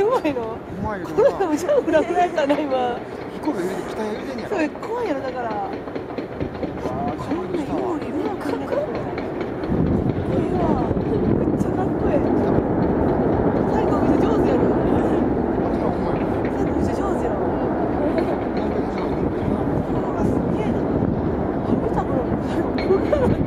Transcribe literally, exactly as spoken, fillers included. うまいの。これでもちょっと暗くなったな今。飛行機入れて機体入れてんやろ。それ怖いやろだから。